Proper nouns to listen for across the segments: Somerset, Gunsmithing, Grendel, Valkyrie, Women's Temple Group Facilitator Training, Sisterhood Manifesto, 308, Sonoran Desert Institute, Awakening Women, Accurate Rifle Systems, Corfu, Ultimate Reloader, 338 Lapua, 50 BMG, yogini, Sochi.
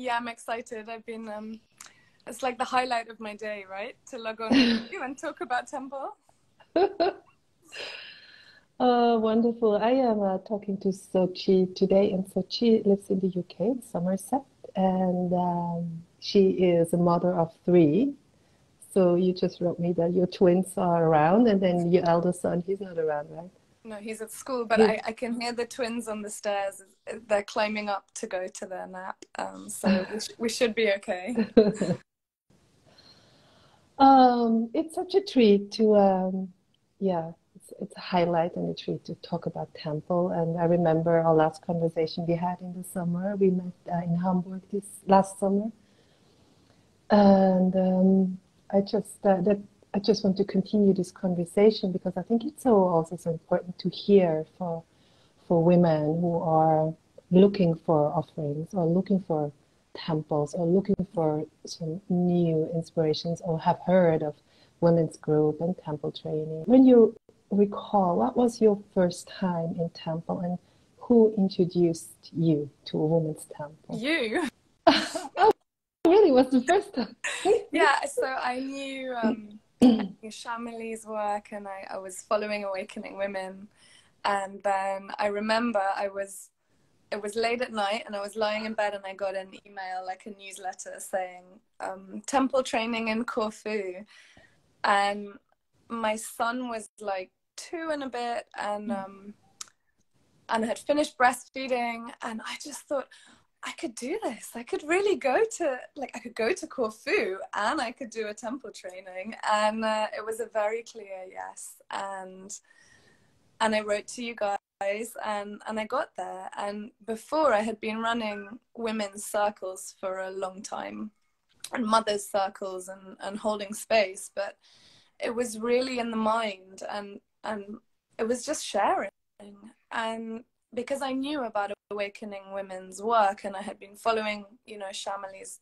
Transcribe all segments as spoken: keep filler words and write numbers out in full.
Yeah, I'm excited. I've been, um, it's like the highlight of my day, right? To log on with you and talk about temple. Oh, wonderful. I am uh, talking to Sochi today, and Sochi lives in the U K, in Somerset, and um, she is a mother of three. So you just wrote me that your twins are around, and then your elder son, he's not around, right? No, he's at school, but I, I can hear the twins on the stairs. They're climbing up to go to their nap, um, so we, sh we should be okay. um, it's such a treat to, um, yeah, it's, it's a highlight and a treat to talk about temple. And I remember our last conversation we had in the summer. We met uh, in Hamburg this last summer, and um, I just uh, that. I just want to continue this conversation because I think it's so also so important to hear for for women who are looking for offerings or looking for temples or looking for some new inspirations or have heard of women's group and temple training. When you recall, what was your first time in temple and who introduced you to a women's temple? You. Oh, really? Was the first time? Yeah, so I knew... Um... I knew Shamali's work, and I, I was following Awakening Women, and then I remember I was it was late at night and I was lying in bed and I got an email, like a newsletter, saying um, temple training in Corfu, and my son was like two and a bit, and um, and I had finished breastfeeding, and I just thought I could do this. I could really go to, like, I could go to Corfu and I could do a temple training. And uh, it was a very clear yes. And and I wrote to you guys, and, and I got there. And before, I had been running women's circles for a long time, and mothers' circles, and, and holding space. But it was really in the mind, and, and it was just sharing. And because I knew about Awakening Women's work, and I had been following, you know, Shamali's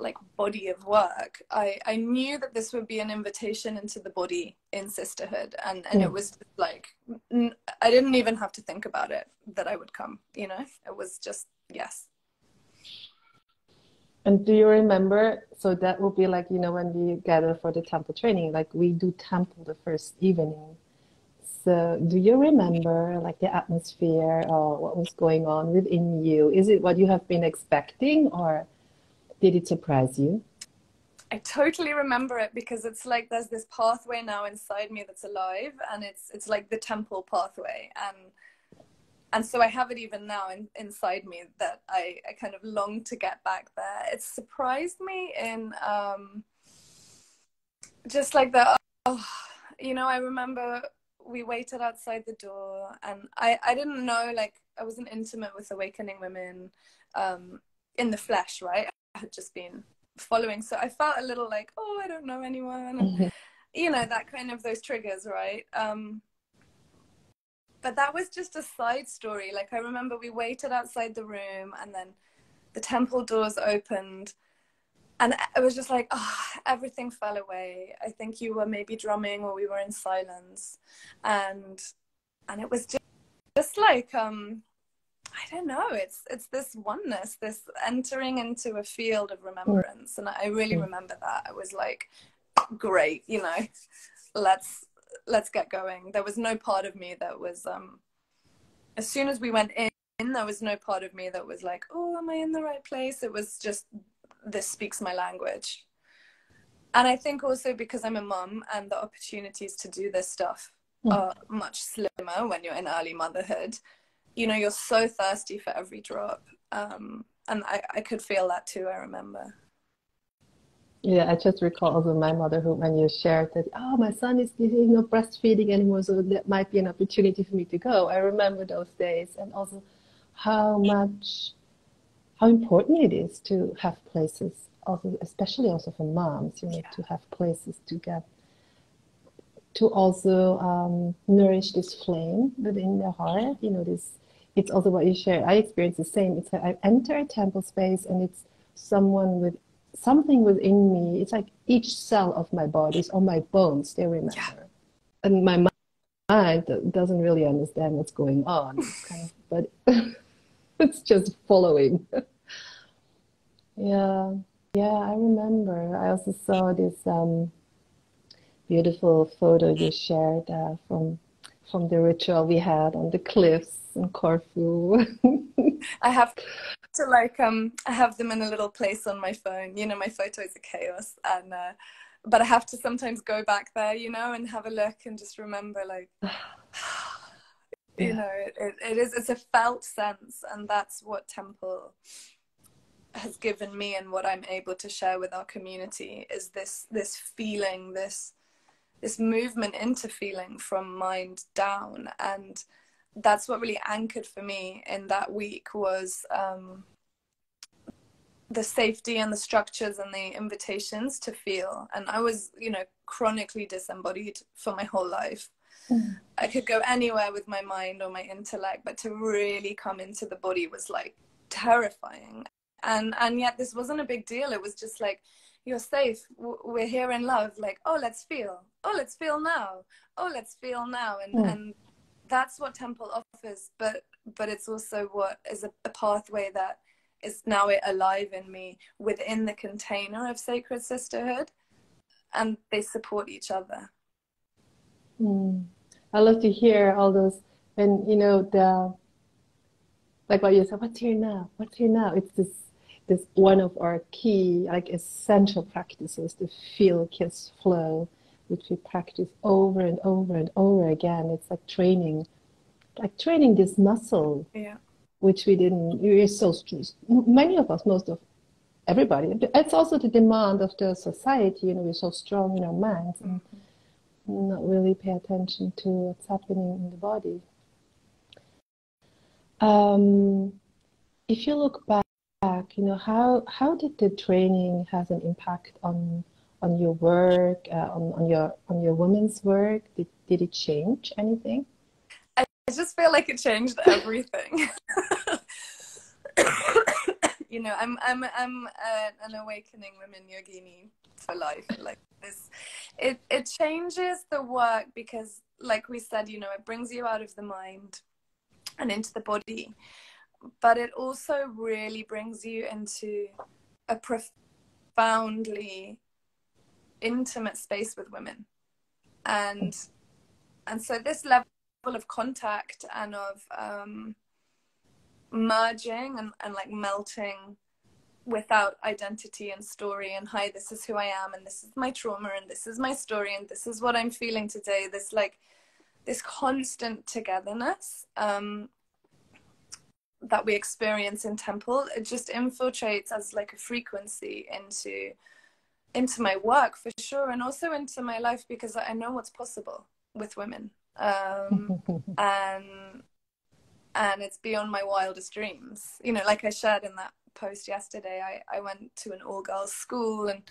like body of work, I, I knew that this would be an invitation into the body in sisterhood, and, and mm. it was like, I didn't even have to think about it, that I would come, you know, it was just, yes. And do you remember, so that would be like, you know, when we gather for the temple training, like we do temple the first evening. So do you remember like the atmosphere or what was going on within you? Is it what you have been expecting, or did it surprise you? I totally remember it, because it's like there's this pathway now inside me that's alive, and it's it's like the temple pathway, and and so I have it even now in, inside me that I, I kind of long to get back there. It surprised me in um, just like the, oh, you know, I remember we waited outside the door, and I, I didn't know, like, I wasn't intimate with Awakening Women um, in the flesh, right? I had just been following. So I felt a little like, oh, I don't know anyone. Mm-hmm. And, you know, that kind of those triggers, right? Um, but that was just a side story. Like, I remember we waited outside the room, and then the temple doors opened, and it was just like, oh, everything fell away. I think you were maybe drumming, or we were in silence. And and it was just, just like, um, I don't know, it's it's this oneness, this entering into a field of remembrance. And I really remember that. I was like, great, you know, let's, let's get going. There was no part of me that was, um, as soon as we went in, there was no part of me that was like, oh, am I in the right place? It was just... this speaks my language. And I think also because I'm a mum, and the opportunities to do this stuff are much slimmer when you're in early motherhood. You know, you're so thirsty for every drop. Um, and I, I could feel that too, I remember. Yeah, I just recall also my motherhood when you shared that, oh, my son is you know, breastfeeding anymore, so that might be an opportunity for me to go. I remember those days, and also how much... how important it is to have places, also, especially also for moms, you know, yeah. to have places to get, to also um, nourish this flame within their heart. You know, this, it's also what you share. I experience the same. It's like I enter a temple space, and it's someone with something within me. It's like each cell of my body, or my bones, they remember. Yeah. And my mind doesn't really understand what's going on. It's kind of, but... it's just following. Yeah, yeah, I remember. I also saw this um, beautiful photo you shared uh, from from the ritual we had on the cliffs in Corfu. I have to like um, I have them in a little place on my phone. You know, my photos are chaos, and uh, but I have to sometimes go back there, you know, and have a look and just remember, like. You know, it, it is, it's a felt sense, and that's what Temple has given me, and what I'm able to share with our community is this, this feeling, this, this movement into feeling from mind down. And that's what really anchored for me in that week was um, the safety and the structures and the invitations to feel. And I was, you know, chronically disembodied for my whole life. I could go anywhere with my mind or my intellect, but to really come into the body was like terrifying. And and yet this wasn't a big deal. It was just like, you're safe. We're here in love. Like, oh, let's feel. Oh, let's feel now. Oh, let's feel now. And yeah. and that's what Temple offers. But but it's also what is a, a pathway that is now alive in me within the container of sacred sisterhood, and they support each other. Mm. I love to hear all those, and you know, the like what you said, what's here now? What's here now? It's this this one of our key, like essential practices, the feel, kiss, flow, which we practice over and over and over again. It's like training, like training this muscle, yeah. which we didn't, we're so stressed. Many of us, most of everybody. It's also the demand of the society, you know, we're so strong in our minds. And, mm-hmm. not really pay attention to what's happening in the body. Um, if you look back, you know, how how did the training has an impact on on your work, uh, on on your on your women's work? Did did it change anything? I just feel like it changed everything. You know, I'm I'm I'm a, an awakening woman yogini for life. Like this, it it changes the work because, like we said, you know, it brings you out of the mind and into the body, but it also really brings you into a profoundly intimate space with women, and and so this level of contact and of um, merging and, and like melting without identity and story and hi, this is who I am and this is my trauma and this is my story and this is what I'm feeling today, this like this constant togetherness um that we experience in Temple, it just infiltrates as like a frequency into into my work for sure, and also into my life, because I know what's possible with women, um and and it's beyond my wildest dreams. You know, like I shared in that post yesterday, I, I went to an all-girls school and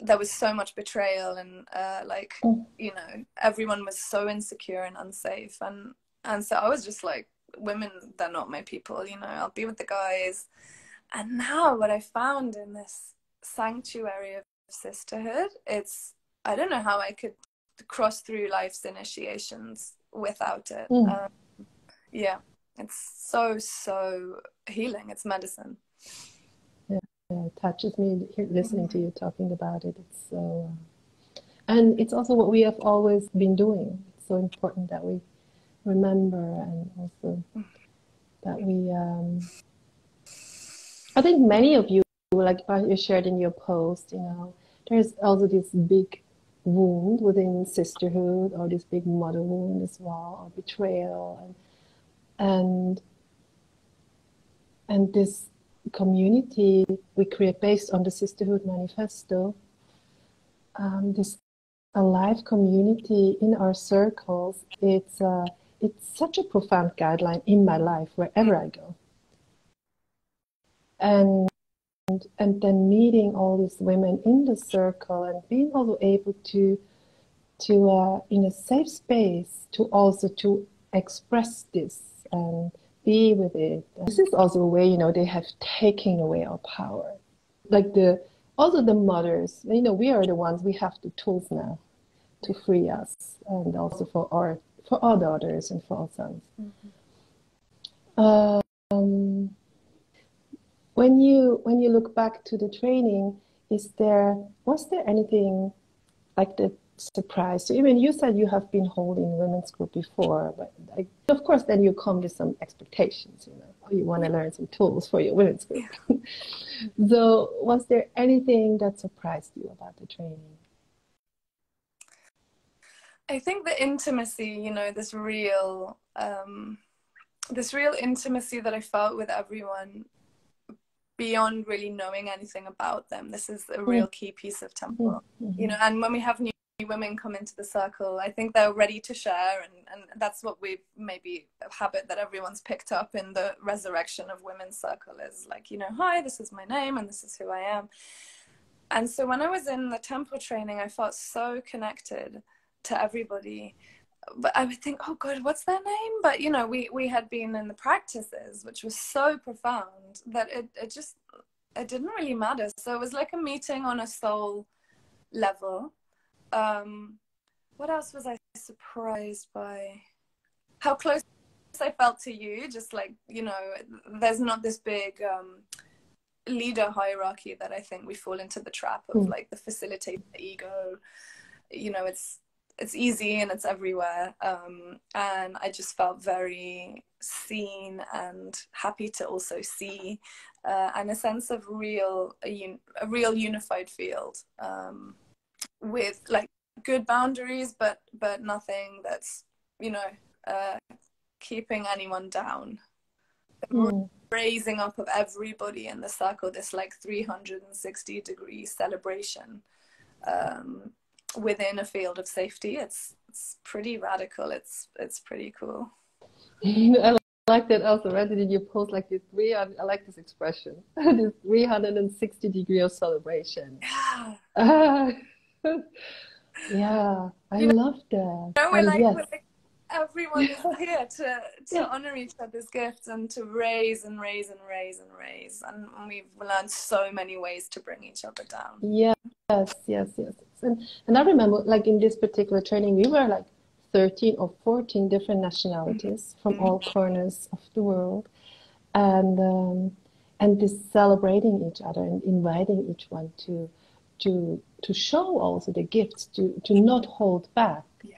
there was so much betrayal and uh, like, you know, everyone was so insecure and unsafe. And, and so I was just like, women, they're not my people, you know, I'll be with the guys. And now what I found in this sanctuary of sisterhood, it's, I don't know how I could cross through life's initiations without it. Mm. Um, yeah. It's so, so healing. It's medicine. Yeah, yeah, it touches me listening to you talking about it. It's so, uh, and it's also what we have always been doing. It's so important that we remember, and also that we, um, I think many of you, like you shared in your post, you know, there's also this big wound within sisterhood, or this big mother wound as well, or betrayal, and And and this community we create based on the Sisterhood Manifesto, um, this alive community in our circles, it's, uh, it's such a profound guideline in my life, wherever I go. And, and, and then meeting all these women in the circle and being also able to, to uh, in a safe space, to also to express this, and be with it. This is also a way, you know, they have taken away our power. Like the, also the mothers, you know, we are the ones, we have the tools now to free us, and also for our, for our daughters and for our sons. Mm-hmm. um, when you when you look back to the training, is there was there anything like that surprised you? I mean, you said you have been holding women's group before, but I, of course, then you come with some expectations. You know, you want to learn some tools for your women's group. Yeah. So, was there anything that surprised you about the training? I think the intimacy, you know, this real, um, this real intimacy that I felt with everyone beyond really knowing anything about them. This is a real key piece of Temple, mm-hmm. you know, and when we have new women come into the circle, I think they're ready to share. And, and that's what we maybe a habit that everyone's picked up in the resurrection of women's circle is like, you know, hi, this is my name and this is who I am. And so when I was in the Temple training, I felt so connected to everybody, but I would think, oh God, what's their name? But you know, we, we had been in the practices, which was so profound that it, it just, it didn't really matter. So it was like a meeting on a soul level. Um, what else was I surprised by? How close I felt to you, just like, you know, there's not this big um, leader hierarchy that I think we fall into the trap of, mm. like the facilitator ego, you know, it's, it's easy and it's everywhere. Um, and I just felt very seen and happy to also see, uh, and a sense of real, a, un a real unified field, um, with like good boundaries, but, but nothing that's, you know, uh, keeping anyone down. Mm. Raising up of everybody in the circle, this like three hundred sixty degree celebration, um, within a field of safety. It's, it's pretty radical. It's, it's pretty cool. I like that also, right? Did you post like this three, I like this expression, this three hundred sixty degree of celebration. Yeah. Uh, yeah, I you love know, that. No, we're, uh, like, yes. we're like, everyone is here to, to yeah. honor each other's gifts and to raise and raise and raise and raise. And we've learned so many ways to bring each other down. Yeah. Yes, yes, yes. And, and I remember, like, in this particular training, we were, like, thirteen or fourteen different nationalities from all corners of the world. And, um, and just celebrating each other and inviting each one to, to, to show also the gifts, to, to not hold back. Yeah.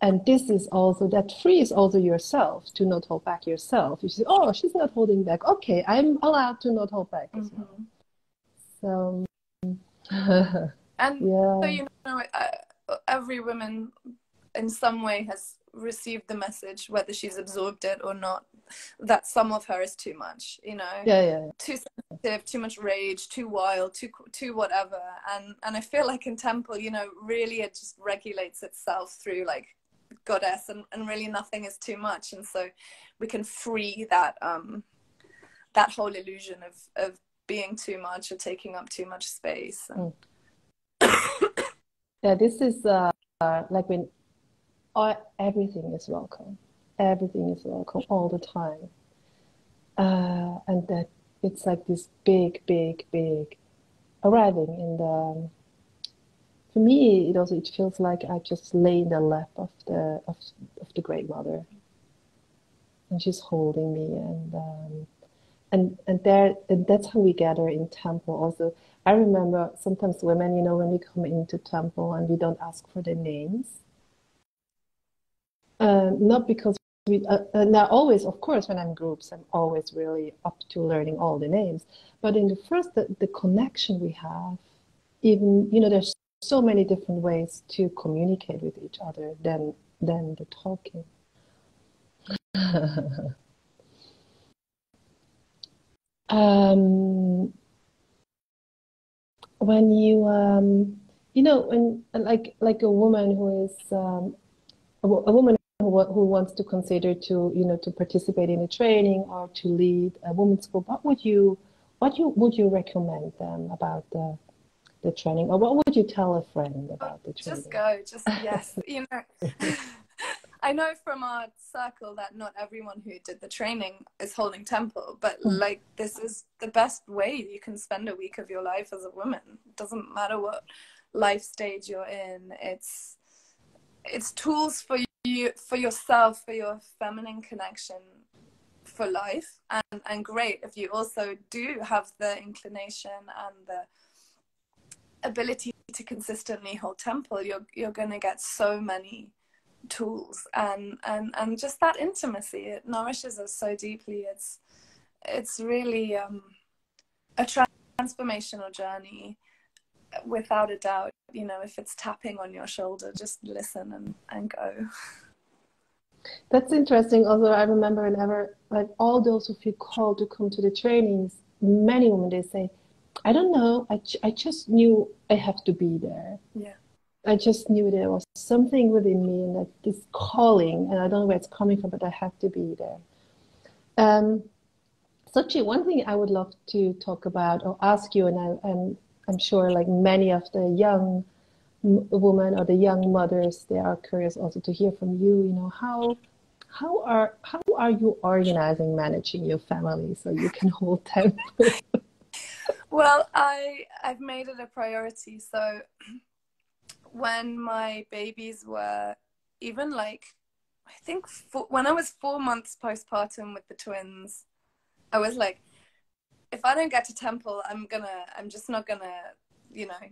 And this is also, that frees also yourself to not hold back yourself. You say, oh, she's not holding back. Okay, I'm allowed to not hold back as well. So... and yeah. so, you know, every woman in some way has received the message, whether she's absorbed it or not, that some of her is too much, you know, yeah, yeah, yeah. too sensitive, too much rage, too wild, too too whatever. And and I feel like in Temple, you know, really it just regulates itself through like goddess, and, and really nothing is too much. And so we can free that um that whole illusion of of being too much or taking up too much space. And... yeah, this is uh, uh, like when I, everything is welcome. Everything is welcome all the time. Uh, and that it's like this big, big, big arriving in the... For me, it also it feels like I just lay in the lap of the of, of the Great Mother, and she's holding me and. Um, And, and, there, and that's how we gather in Temple also. I remember sometimes women, you know, when we come into Temple and we don't ask for their names. Uh, not because we, uh, uh, now always, of course, when I'm in groups, I'm always really up to learning all the names. But in the first, the, the connection we have, even, you know, there's so many different ways to communicate with each other than, than the talking. Um, when you, um, you know, when like like a woman who is um, a, w a woman who, who wants to consider to you know to participate in a training or to lead a women's group, what would you what you would you recommend them about the the training, or what would you tell a friend about the training? Just go, just yes, you know. I know from our circle that not everyone who did the training is holding Temple, but like this is the best way you can spend a week of your life as a woman. It doesn't matter what life stage you're in. It's it's tools for you, for yourself, for your feminine connection, for life, and, and great if you also do have the inclination and the ability to consistently hold temple. You're you're going to get so many tools, and and and just that intimacy, it nourishes us so deeply. It's it's really um a tra transformational journey, without a doubt. You know, if it's tapping on your shoulder, just listen and and go. That's interesting. Although I remember, whenever, like, all those who feel called to come to the trainings, many women, they say, I don't know, I, j I just knew I have to be there. Yeah. I just knew there was something within me, and that this calling, and I don't know where it's coming from, but I have to be there. Um, Sochi, one thing I would love to talk about or ask you, and I, I'm, I'm sure like many of the young women or the young mothers, they are curious also to hear from you, you know, how, how, are, how are you organizing, managing your family so you can hold temple? Well, I, I've made it a priority. So when my babies were even like, I think four, when I was four months postpartum with the twins, I was like, if I don't get to temple, I'm gonna, I'm just not gonna, you know,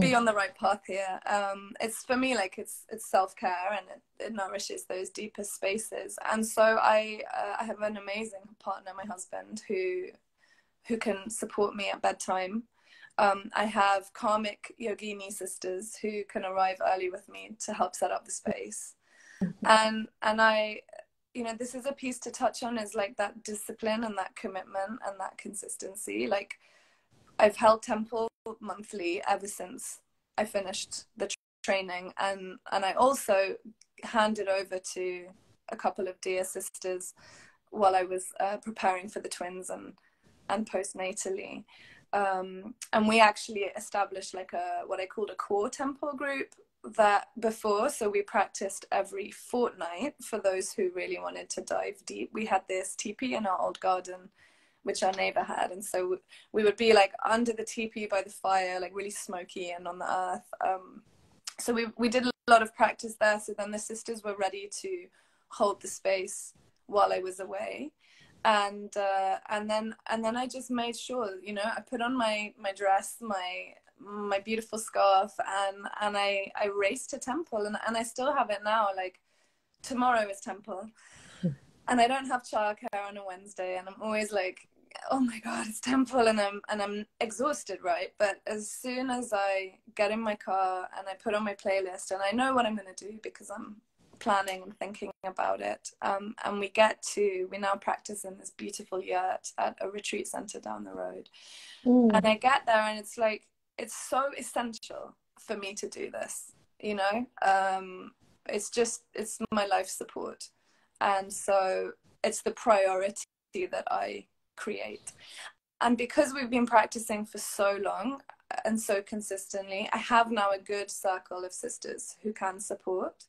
be on the right path here. Um, it's for me, like it's, it's self-care, and it, it nourishes those deepest spaces. And so I, uh, I have an amazing partner, my husband, who, who can support me at bedtime. Um, I have karmic yogini sisters who can arrive early with me to help set up the space. Mm-hmm. And, and I, you know, this is a piece to touch on, is like that discipline and that commitment and that consistency. Like, I've held temple monthly ever since I finished the tra training. And, and I also handed over to a couple of dear sisters while I was uh, preparing for the twins and and postnatally, um, and we actually established like a what I called a core temple group that before, so we practiced every fortnight for those who really wanted to dive deep. We had this teepee in our old garden, which our neighbor had, and so we would be like under the teepee by the fire, like really smoky and on the earth. Um, so we, we did a lot of practice there, so then the sisters were ready to hold the space while I was away. And uh, and then and then I just made sure, you know, I put on my my dress, my my beautiful scarf, and and I I raced to temple, and and I still have it now. Like, tomorrow is temple, and I don't have childcare on a Wednesday, and I'm always like, oh my God, it's temple, and I'm and I'm exhausted, right? But as soon as I get in my car and I put on my playlist, and I know what I'm gonna do because I'm planning and thinking about it, um, and we get to we now practice in this beautiful yurt at a retreat center down the road. Mm. And I get there, and it's like, it's so essential for me to do this, you know. Um, it's just, it's my life support, and so it's the priority that I create. And because we've been practicing for so long and so consistently, I have now a good circle of sisters who can support.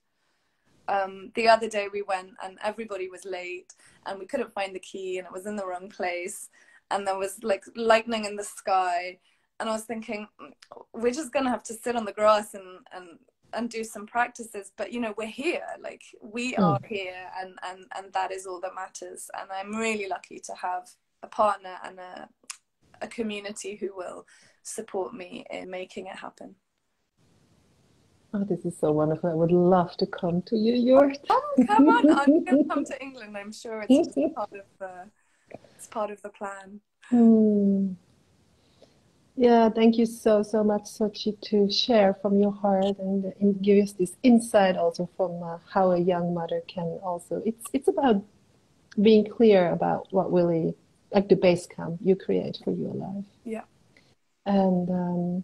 Um, the other day we went and everybody was late, and we couldn't find the key, and it was in the wrong place, and there was like lightning in the sky, and I was thinking, we're just gonna have to sit on the grass and and and do some practices, but you know, we're here, like we mm. are here, and and and that is all that matters. And I'm really lucky to have a partner and a a community who will support me in making it happen. Oh, this is so wonderful. I would love to come to your yurt. Oh, come on. I'm going to come to England. I'm sure it's just part of the, it's part of the plan. Mm. Yeah, thank you so, so much, Sochi, to share from your heart, and, and give us this insight also from uh, how a young mother can also, it's, it's about being clear about what really, like the base camp you create for your life. Yeah. And, um,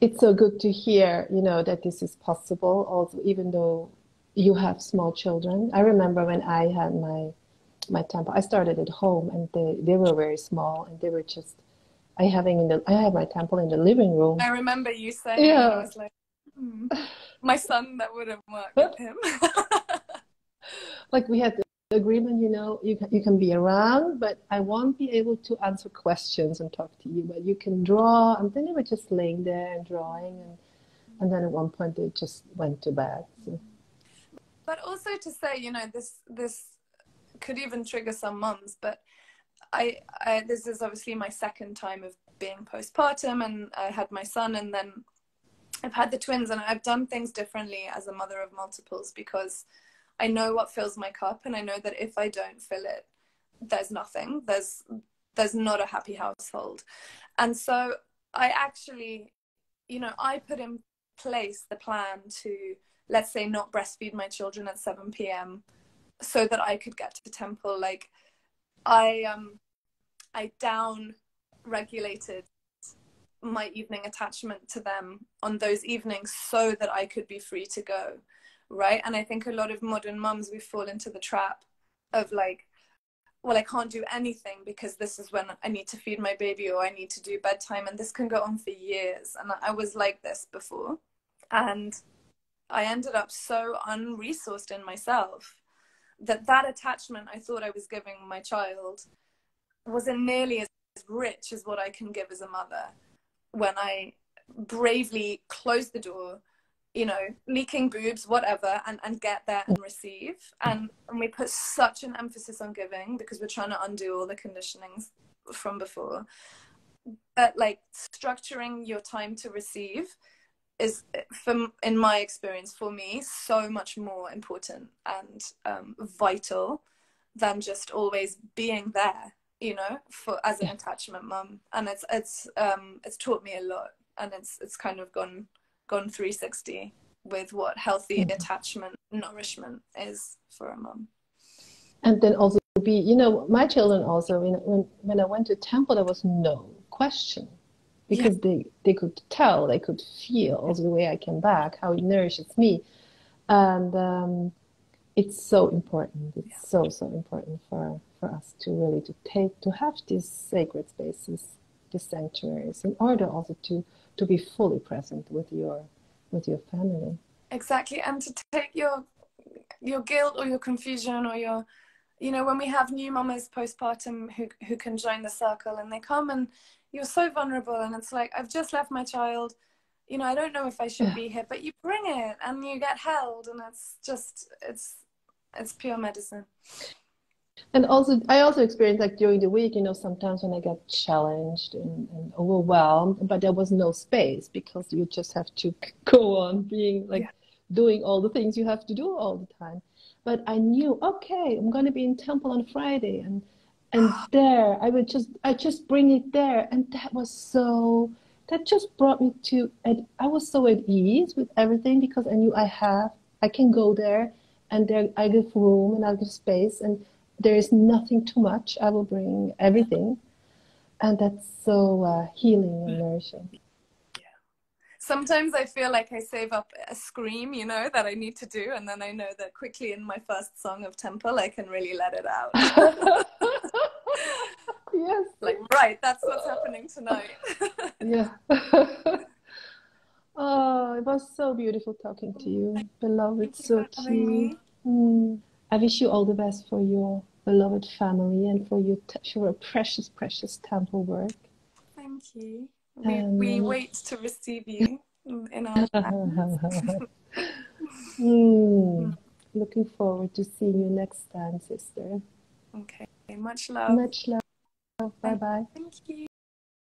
it's so good to hear, you know, that this is possible, also, even though you have small children. I remember when I had my my temple, I started at home, and they, they were very small, and they were just, I having in the, I had my temple in the living room. I remember you saying, yeah. I was like, hmm, my son, that wouldn't work with him. Like, we had the agreement, you know, you can, you can be around, but I won't be able to answer questions and talk to you, but you can draw. And then they were just laying there and drawing, and, and then at one point they just went to bed. So. But also to say, you know, this this could even trigger some mums, but I, I this is obviously my second time of being postpartum, and I had my son, and then I've had the twins, and I've done things differently as a mother of multiples because I know what fills my cup, and I know that if I don't fill it, there's nothing, there's there's not a happy household. And so I actually, you know, I put in place the plan to, let's say, not breastfeed my children at seven p m so that I could get to the temple. Like, I um I down regulated my evening attachment to them on those evenings so that I could be free to go, right? And I think a lot of modern mums, we fall into the trap of like, well, I can't do anything because this is when I need to feed my baby or I need to do bedtime, and this can go on for years. And I was like this before, and I ended up so unresourced in myself that that attachment I thought I was giving my child wasn't nearly as rich as what I can give as a mother when I bravely close the door, you know, leaking boobs, whatever, and, and get there and receive. And, and we put such an emphasis on giving because we're trying to undo all the conditionings from before. But like, structuring your time to receive is, from, in my experience, for me, so much more important and um, vital than just always being there, you know, for as an yeah. attachment mum. And it's, it's, um, it's taught me a lot, and it's, it's kind of gone... gone three sixty with what healthy mm-hmm. attachment nourishment is for a mum. And then also be, you know, my children also, when when, when I went to temple, there was no question because yeah. they they could tell, they could feel also the way I came back, how it nourishes me. And um, it's so important. It's yeah. so, so important for, for us to really to take, to have these sacred spaces, these sanctuaries, in order also to to be fully present with your with your family. Exactly. And to take your your guilt or your confusion or your, you know, when we have new mamas postpartum who, who can join the circle, and they come and you're so vulnerable, and it's like, I've just left my child, you know, I don't know if I should yeah. be here, but you bring it and you get held, and it's just, it's it's pure medicine. And also, I also experienced, like, during the week, you know, sometimes when I got challenged and, and overwhelmed, but there was no space because you just have to go on being, like, yeah. doing all the things you have to do all the time. But I knew, okay, I'm going to be in temple on Friday, and and there, I would just, I just bring it there. And that was so, that just brought me to, and I was so at ease with everything because I knew I have, I can go there, and there I give room and I give space, and there is nothing too much. I will bring everything. And that's so uh, healing and nourishing. Yeah. Sometimes I feel like I save up a scream, you know, that I need to do. And then I know that quickly in my first song of temple, I can really let it out. Yes. Like, right, that's what's happening tonight. Yeah. Oh, it was so beautiful talking to you, beloved Sochi. I wish you all the best for your beloved family and for your, t your precious, precious temple work. Thank you. We, um, we wait to receive you in our mm. Looking forward to seeing you next time, sister. Okay. Much love. Much love. Bye-bye. Thank you.